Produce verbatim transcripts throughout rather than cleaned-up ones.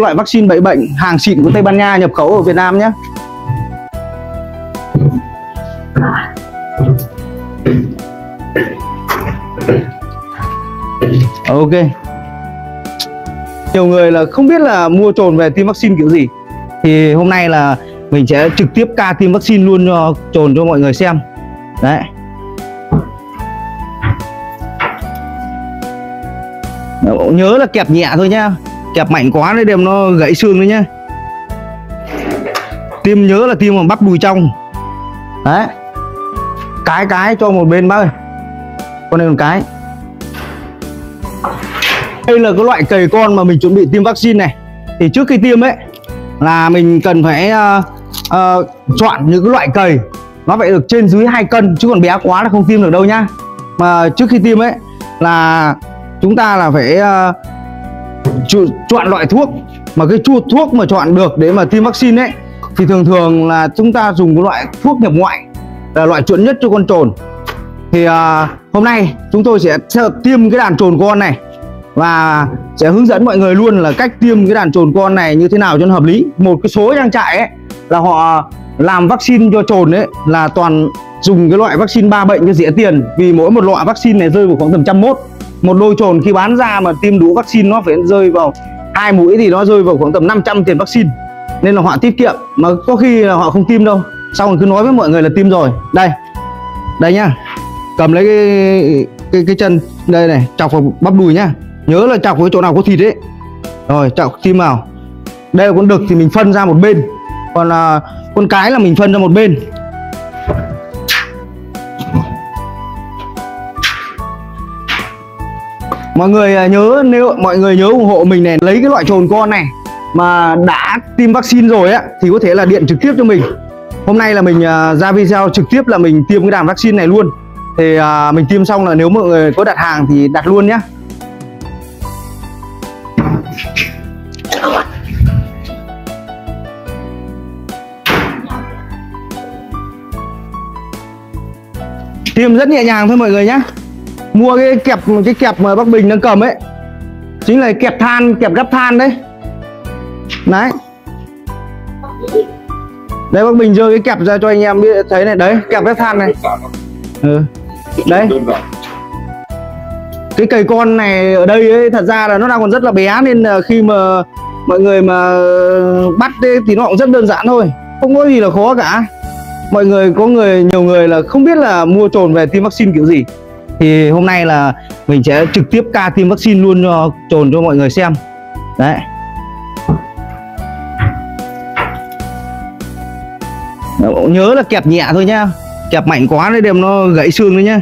những loại vaccine bậy bệnh hàng xịn của Tây Ban Nha nhập khẩu ở Việt Nam nhé. Ok. Nhiều người là không biết là mua chồn về tiêm vaccine kiểu gì. Thì hôm nay là mình sẽ trực tiếp ca tiêm vaccine luôn cho chồn cho mọi người xem. Đấy. Nhớ là kẹp nhẹ thôi nhá. Kẹp mạnh quá đấy đem nó gãy xương đấy nhá. Tiêm nhớ là tiêm bằng bắp đùi trong. Đấy. Cái cái cho một bên bác ơi. Con này một cái. Đây là cái loại cầy con mà mình chuẩn bị tiêm vaccine này. Thì trước khi tiêm ấy là mình cần phải uh, uh, chọn những cái loại cầy nó phải được trên dưới hai cân, chứ còn bé quá là không tiêm được đâu nhá. Mà trước khi tiêm ấy là chúng ta là phải uh, chọn loại thuốc, mà cái chuột thuốc mà chọn được để mà tiêm vaccine ấy thì thường thường là chúng ta dùng cái loại thuốc nhập ngoại là loại chuẩn nhất cho con trồn. Thì uh, hôm nay chúng tôi sẽ tiêm cái đàn trồn con này và sẽ hướng dẫn mọi người luôn là cách tiêm cái đàn trồn con này như thế nào cho nó hợp lý. Một cái số trang trại ấy là họ làm vaccine cho trồn ấy là toàn dùng cái loại vaccine ba bệnh cho rẻ tiền, vì mỗi một loại vaccine này rơi vào khoảng tầm trăm mốt. Một đôi trồn khi bán ra mà tiêm đủ vaccine nó phải rơi vào hai mũi thì nó rơi vào khoảng tầm năm trăm tiền vaccine, nên là họ tiết kiệm. Mà có khi là họ không tiêm đâu, sau rồi cứ nói với mọi người là tiêm rồi. Đây, đây nhá, cầm lấy cái cái, cái chân đây này, chọc vào bắp đùi nhá. Nhớ là chọc với chỗ nào có thịt ấy. Rồi chọc tiêm vào. Đây là con đực thì mình phân ra một bên, còn uh, con cái là mình phân ra một bên. Mọi người nhớ, nếu mọi người nhớ ủng hộ mình này, lấy cái loại trồn con này mà đã tiêm vaccine rồi á thì có thể là điện trực tiếp cho mình. Hôm nay là mình uh, ra video trực tiếp là mình tiêm cái đàn vaccine này luôn. Thì uh, mình tiêm xong là nếu mọi người có đặt hàng thì đặt luôn nhé. Tiêm rất nhẹ nhàng thôi mọi người nhé. Mua cái kẹp cái kẹp mà bác Bình đang cầm ấy, chính là kẹp than, kẹp gắp than đấy. Đấy. Đây bác Bình giơ cái kẹp ra cho anh em biết thấy này, đấy, kẹp gắp than này. Ừ. Đấy. Cái cầy con này ở đây ấy, thật ra là nó đang còn rất là bé, nên là khi mà mọi người mà bắt ấy, thì nó cũng rất đơn giản thôi, không có gì là khó cả. Mọi người có người nhiều người là không biết là mua chồn về tiêm vaccine kiểu gì. Thì hôm nay là mình sẽ trực tiếp ca tiêm vaccine luôn cho chồn cho mọi người xem. Đấy. Nhớ là kẹp nhẹ thôi nhá. Kẹp mạnh quá đấy đem nó gãy xương đấy nhá.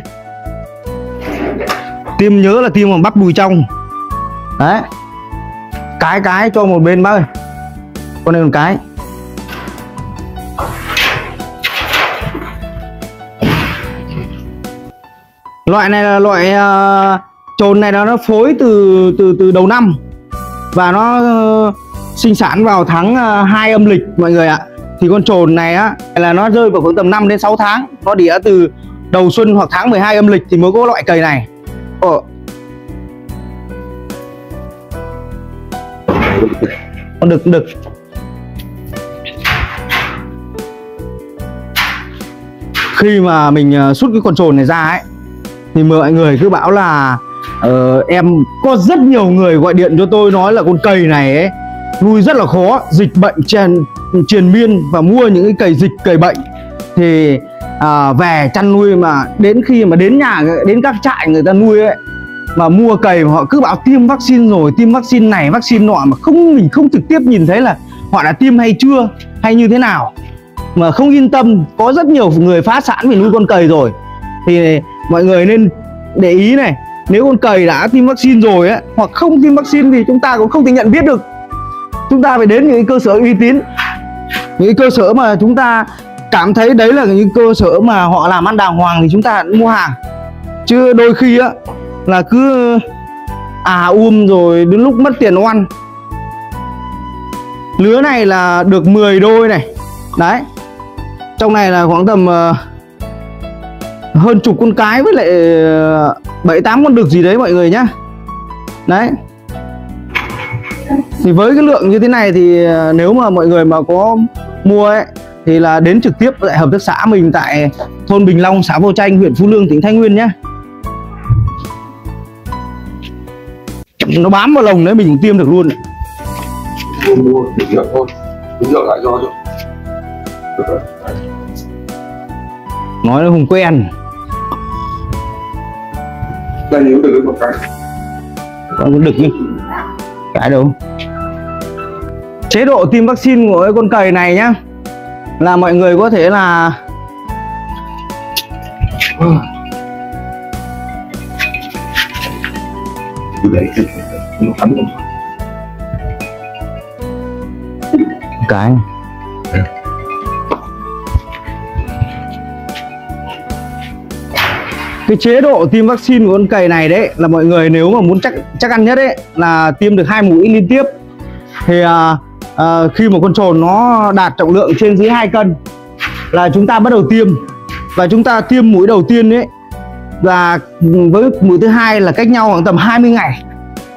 Tiêm nhớ là tiêm bằng bắp đùi trong. Đấy. Cái cái cho một bên bác ơi. Con này một cái. Loại này là loại uh, trồn này nó phối từ từ từ đầu năm và nó uh, sinh sản vào tháng uh, hai âm lịch mọi người ạ. Thì con trồn này á là nó rơi vào khoảng tầm năm đến sáu tháng, nó đỉa từ đầu xuân hoặc tháng mười hai âm lịch thì mới có loại cầy này. Ồ. Con đực đực. Khi mà mình uh, sút cái con trồn này ra ấy thì mọi người cứ bảo là uh, em có rất nhiều người gọi điện cho tôi nói là con cầy này ấy, nuôi rất là khó, dịch bệnh trên triền miên và mua những cái cầy dịch cầy bệnh thì uh, về chăn nuôi mà đến khi mà đến nhà đến các trại người ta nuôi ấy mà mua cầy mà họ cứ bảo tiêm vaccine rồi, tiêm vaccine này vaccine nọ mà không mình không trực tiếp nhìn thấy là họ đã tiêm hay chưa hay như thế nào mà không yên tâm. Có rất nhiều người phá sản vì nuôi con cầy rồi. Thì mọi người nên để ý này, nếu con cầy đã tiêm vaccine rồi ấy, hoặc không tiêm vaccine thì chúng ta cũng không thể nhận biết được. Chúng ta phải đến những cơ sở uy tín, những cơ sở mà chúng ta cảm thấy đấy là những cơ sở mà họ làm ăn đàng hoàng thì chúng ta cũng mua hàng. Chứ đôi khi á, là cứ à um rồi đến lúc mất tiền oan. Lứa này là được mười đôi này. Đấy. Trong này là khoảng tầm hơn chục con cái với lại bảy tám con đực gì đấy mọi người nhá. Đấy. Thì với cái lượng như thế này thì nếu mà mọi người mà có mua ấy, thì là đến trực tiếp tại hợp tác xã mình tại thôn Bình Long, xã Vô Tranh, huyện Phú Lương, tỉnh Thái Nguyên nhé. Nó bám vào lồng đấy mình cũng tiêm được luôn. Mua thử nghiệm thôi, thử nghiệm lại cho rồi. Nói là Hùng quen. Đây nếu được một cái. Con có đực đi. Cái đâu? Chế độ tiêm vaccine của cái con cầy này nhá, là mọi người có thể là cái cái chế độ tiêm vaccine của con cầy này đấy là mọi người nếu mà muốn chắc chắc ăn nhất đấy là tiêm được hai mũi liên tiếp. Thì à, à, khi mà con trồn nó đạt trọng lượng trên dưới hai cân là chúng ta bắt đầu tiêm, và chúng ta tiêm mũi đầu tiên đấy, và với mũi thứ hai là cách nhau khoảng tầm hai mươi ngày.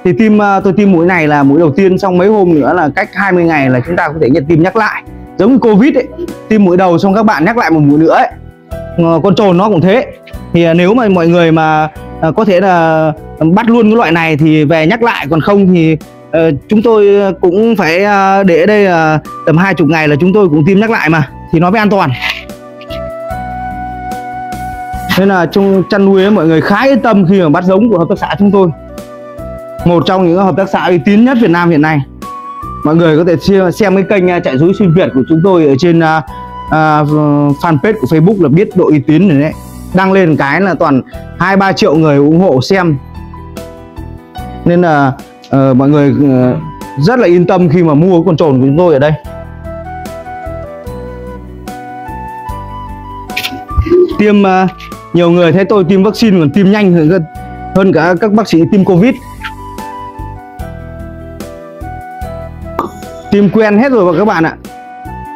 Thì tiêm tôi tiêm mũi này là mũi đầu tiên, xong mấy hôm nữa là cách hai mươi ngày là chúng ta có thể nhận tiêm nhắc lại. Giống như Covid ấy, tiêm mũi đầu xong các bạn nhắc lại một mũi nữa ấy. Con trồn nó cũng thế. Thì nếu mà mọi người mà có thể là bắt luôn cái loại này thì về nhắc lại, còn không thì chúng tôi cũng phải để ở đây tầm hai mươi ngày là chúng tôi cũng tiêm nhắc lại mà, thì nó mới an toàn. Nên là trong chăn nuôi ấy, mọi người khá yên tâm khi mà bắt giống của hợp tác xã chúng tôi, một trong những hợp tác xã uy tín nhất Việt Nam hiện nay. Mọi người có thể xem cái kênh Trại Dúi Xuyên Việt của chúng tôi ở trên uh, uh, fanpage của Facebook là biết độ uy tín rồi đấy. Đăng lên cái là toàn hai ba triệu người ủng hộ xem. Nên là uh, mọi người uh, rất là yên tâm khi mà mua con trồn của chúng tôi ở đây. Tiêm uh, nhiều người thấy tôi tiêm vaccine còn tiêm nhanh hơn, hơn cả các bác sĩ tiêm Covid. Tiêm quen hết rồi các bạn ạ.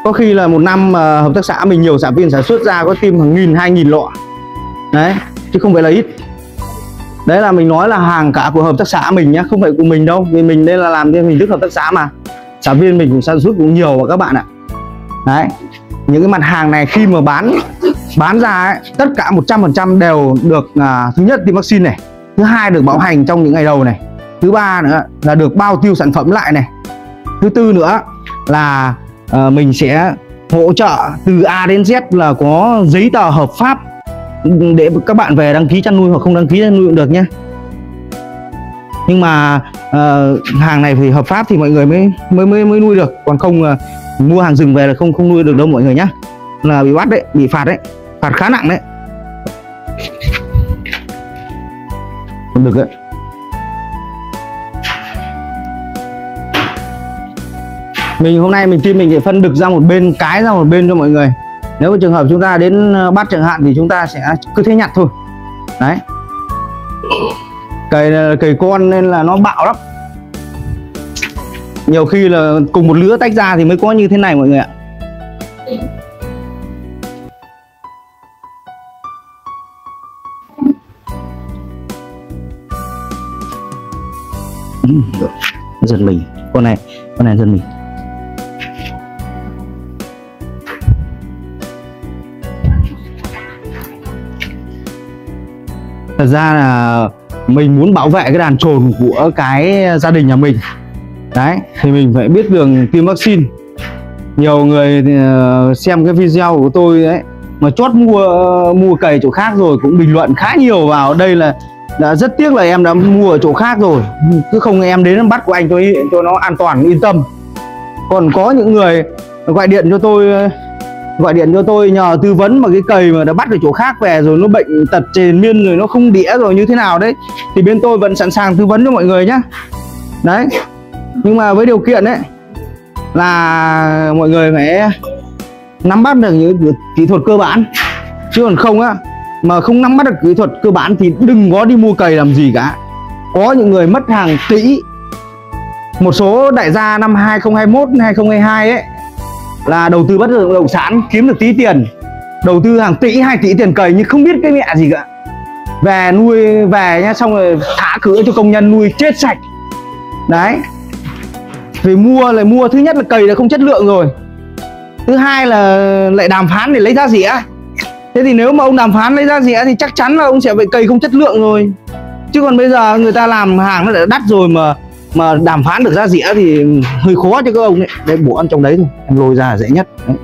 Có khi là một năm uh, hợp tác xã mình nhiều sản viên sản xuất ra có tiêm hàng nghìn, hai nghìn lọ. Đấy, chứ không phải là ít. Đấy là mình nói là hàng cả của hợp tác xã mình nhé, không phải của mình đâu. Vì mình đây là làm theo hình thức hợp tác xã mà. Sản viên mình cũng sản xuất cũng nhiều và các bạn ạ. Đấy, những cái mặt hàng này khi mà bán bán ra ấy, tất cả một trăm phần trăm đều được à, thứ nhất tiêm vaccine này, thứ hai được bảo hành trong những ngày đầu này, thứ ba nữa là được bao tiêu sản phẩm lại này, thứ tư nữa là à, mình sẽ hỗ trợ từ A đến Z là có giấy tờ hợp pháp để các bạn về đăng ký chăn nuôi hoặc không đăng ký chăn nuôi cũng được nhé. Nhưng mà à, hàng này phải hợp pháp thì mọi người mới mới mới, mới nuôi được, còn không à, mua hàng rừng về là không không nuôi được đâu mọi người nhé, là bị bắt đấy, bị phạt đấy, phạt khá nặng đấy. Không được đấy. Mình hôm nay mình tiêm mình để phân đực ra một bên, cái ra một bên cho mọi người. Nếu mà trường hợp chúng ta đến bắt chẳng hạn thì chúng ta sẽ cứ thế nhặt thôi. Đấy. Cầy cầy con nên là nó bạo lắm. Nhiều khi là cùng một lứa tách ra thì mới có như thế này mọi người ạ. Giật mình, con này, con này giật mình. Thật ra là mình muốn bảo vệ cái đàn trồn của cái gia đình nhà mình. Đấy, thì mình phải biết đường tiêm vaccine. Nhiều người xem cái video của tôi đấy mà chót mua mua cầy chỗ khác rồi cũng bình luận khá nhiều vào đây là đã rất tiếc là em đã mua ở chỗ khác rồi, cứ không em đến bắt của anh tôi cho nó an toàn yên tâm. Còn có những người gọi điện cho tôi gọi điện cho tôi nhờ tư vấn mà cái cầy mà đã bắt ở chỗ khác về rồi nó bệnh tật triền miên rồi nó không đĩa rồi như thế nào đấy thì bên tôi vẫn sẵn sàng tư vấn cho mọi người nhé. Đấy, nhưng mà với điều kiện đấy là mọi người phải nắm bắt được những kỹ thuật cơ bản, chứ còn không á mà không nắm bắt được kỹ thuật cơ bản thì đừng có đi mua cầy làm gì cả. Có những người mất hàng tỷ. Một số đại gia năm hai không hai mốt, hai không hai hai ấy là đầu tư bất động sản kiếm được tí tiền, đầu tư hàng tỷ, hai tỷ tiền cầy nhưng không biết cái mẹ gì cả. Về nuôi về nhá, xong rồi thả cửa cho công nhân nuôi chết sạch. Đấy, Vì mua lại mua thứ nhất là cày là không chất lượng rồi, thứ hai là lại đàm phán để lấy giá rẻ. Thế thì nếu mà ông đàm phán lấy giá rẻ thì chắc chắn là ông sẽ bị cày không chất lượng rồi. Chứ còn bây giờ người ta làm hàng nó đã đắt rồi mà mà đàm phán được giá rẻ thì hơi khó cho các ông ấy. Đây bổ ăn trong đấy thôi, em lôi ra dễ nhất đấy.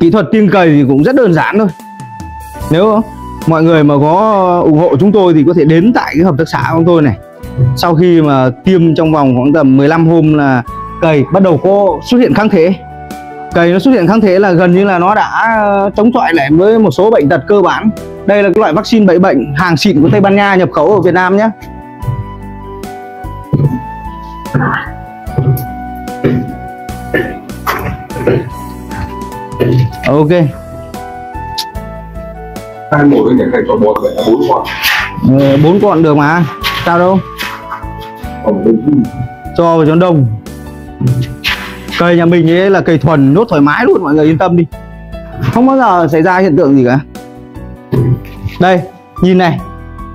Kỹ thuật tiêng cày thì cũng rất đơn giản thôi. Nếu mọi người mà có ủng hộ chúng tôi thì có thể đến tại cái hợp tác xã của chúng tôi này. Sau khi mà tiêm trong vòng khoảng tầm mười lăm hôm là cày bắt đầu có xuất hiện kháng thể. Cày nó xuất hiện kháng thể là gần như là nó đã chống chọi lại với một số bệnh tật cơ bản. Đây là cái loại vaccine bẫy bệnh hàng xịn của Tây Ban Nha nhập khẩu ở Việt Nam nhé. Ok. Hai mũi để thầy có bột vậy là bốn con. Ờ, bốn con được mà. Sao đâu? Cho vào cho đông. Cây nhà mình ấy là cây thuần, nốt thoải mái luôn, mọi người yên tâm đi. Không bao giờ xảy ra hiện tượng gì cả. Đây, nhìn này.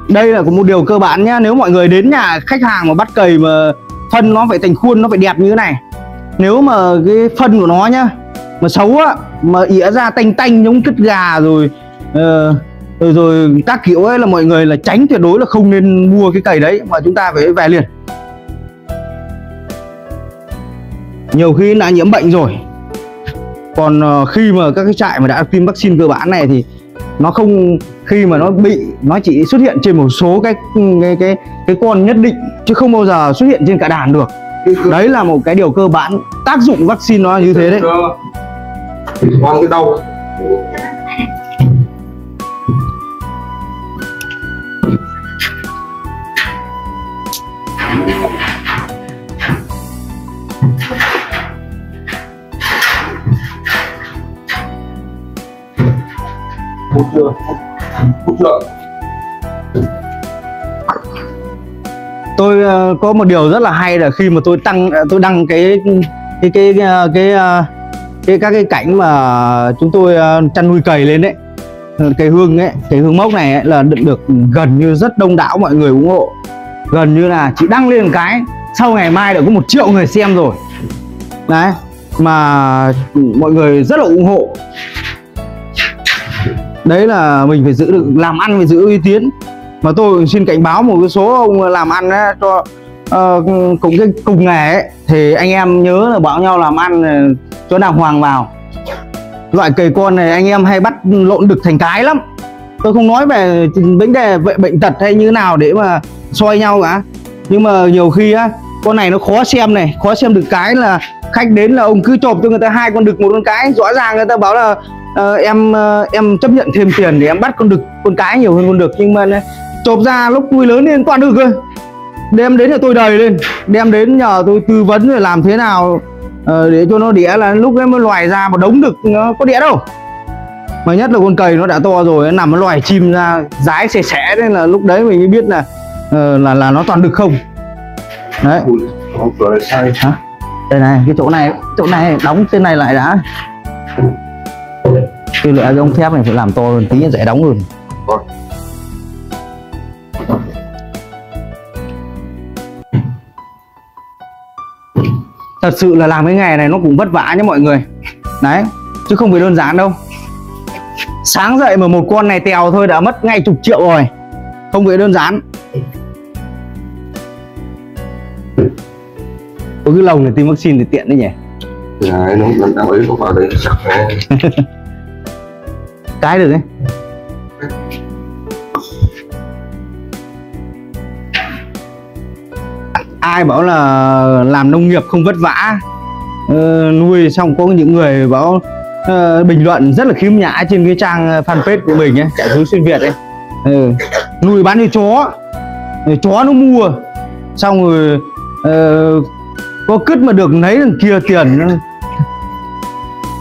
Đây là có một điều cơ bản nhá. Nếu mọi người đến nhà khách hàng mà bắt cày mà phân nó phải thành khuôn, nó phải đẹp như thế này. Nếu mà cái phân của nó nhá mà xấu á, mà ỉa ra tanh tanh giống cứt gà rồi ờ, rồi rồi các kiểu ấy là mọi người là tránh tuyệt đối, là không nên mua cái cày đấy mà chúng ta phải về liền. Nhiều khi đã nhiễm bệnh rồi, còn khi mà các cái trại mà đã tiêm vaccine cơ bản này thì nó không, khi mà nó bị nó chỉ xuất hiện trên một số cái cái cái, cái con nhất định chứ không bao giờ xuất hiện trên cả đàn được. Đấy là một cái điều cơ bản, tác dụng vaccine nó như thế đấy. Con cái đâu? Hút chưa? Hút chưa? Tôi có một điều rất là hay là khi mà tôi tăng tôi đăng cái cái cái cái, cái, cái các cái cảnh mà chúng tôi chăn nuôi cày lên đấy, cày hương ấy, cày hương mốc này ấy, là được, được gần như rất đông đảo mọi người ủng hộ. Gần như là chỉ đăng lên một cái sau ngày mai đã có một triệu người xem rồi đấy, mà mọi người rất là ủng hộ. Đấy là mình phải giữ được làm ăn, phải giữ uy tín. Mà tôi xin cảnh báo một số ông làm ăn ấy, cho uh, cùng cái cùng nghề ấy, thì anh em nhớ là bảo nhau làm ăn cho đàng hoàng vào. Loại cầy con này anh em hay bắt lộn đực thành cái lắm. Tôi không nói về vấn đề bệnh tật hay như nào để mà soi nhau cả, nhưng mà nhiều khi á, con này nó khó xem này, khó xem được cái là khách đến là ông cứ chộp cho người ta hai con đực một con cái. Rõ ràng người ta bảo là uh, em uh, em chấp nhận thêm tiền để em bắt con đực con cái nhiều hơn con đực, nhưng mà chộp ra lúc nuôi lớn lên toàn đực thôi. Đem đến là tôi đầy lên, đem đến nhờ tôi tư vấn rồi làm thế nào uh, để cho nó đĩa, là lúc ấy mới loài ra một đống đực, nó có đĩa đâu. Mà nhất là con cầy nó đã to rồi, nó nằm nó loài chim ra dái xẻ xẻ, nên là lúc đấy mình mới biết là uh, là là nó toàn đực không. Đấy. Hả? Đây này, cái chỗ này, chỗ này đóng tên này lại đã. Cái lưỡi cái ống thép này phải làm to hơn tí dễ đóng hơn. Thật sự là làm cái nghề này nó cũng vất vả nhé mọi người. Đấy, chứ không phải đơn giản đâu. Sáng dậy mà một con này tèo thôi đã mất ngay chục triệu rồi. Không phải đơn giản. Có cái lồng này tiêm vaccine thì tiện đấy nhỉ. Đấy, nó đang ấy không vào đấy sặc đấy. Cái được đấy. Ai bảo là làm nông nghiệp không vất vả, ờ, nuôi xong có những người bảo ờ, bình luận rất là khiếm nhã trên cái trang fanpage của mình ấy, Trại Dúi Xuyên Việt ấy. Ừ. Nuôi bán như chó, chó nó mua, xong rồi ờ, có cứt mà được lấy đằng kia tiền.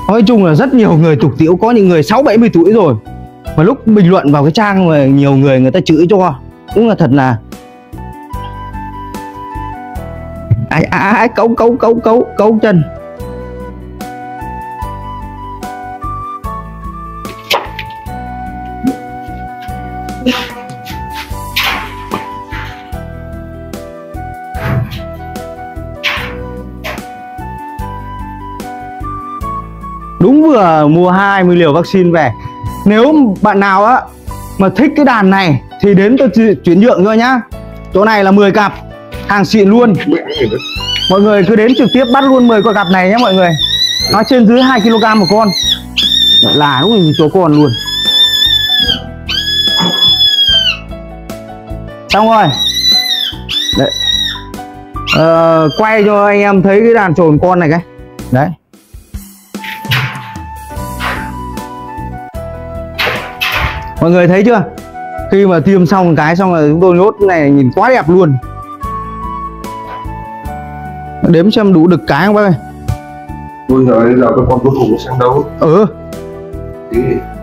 Nói chung là rất nhiều người tục tiễu, có những người sáu bảy mươi tuổi rồi mà lúc bình luận vào cái trang mà nhiều người người ta chửi cho. Đúng là thật là ai ai ai cấu cấu cấu cấu cấu chân. uh, mua hai mươi liều vaccine về. Nếu bạn nào á mà thích cái đàn này thì đến tôi chuyển nhượng thôi nhá. Chỗ này là mười cặp, hàng xịn luôn. Mọi người cứ đến trực tiếp bắt luôn mười con cặp này nhé mọi người. Nó trên dưới hai ki lô gam một con. Là đúng như chỗ con luôn. Xong rồi. Đấy. Ờ, quay cho anh em thấy cái đàn trồn con này cái. Đấy. Mọi người thấy chưa? Khi mà tiêm xong cái xong là chúng tôi nhốt cái này nhìn quá đẹp luôn. Đếm xem đủ đực cái không bác ơi. Ôi giời, giờ cái con cuối cùng nó sang đâu? Ừ. Ý.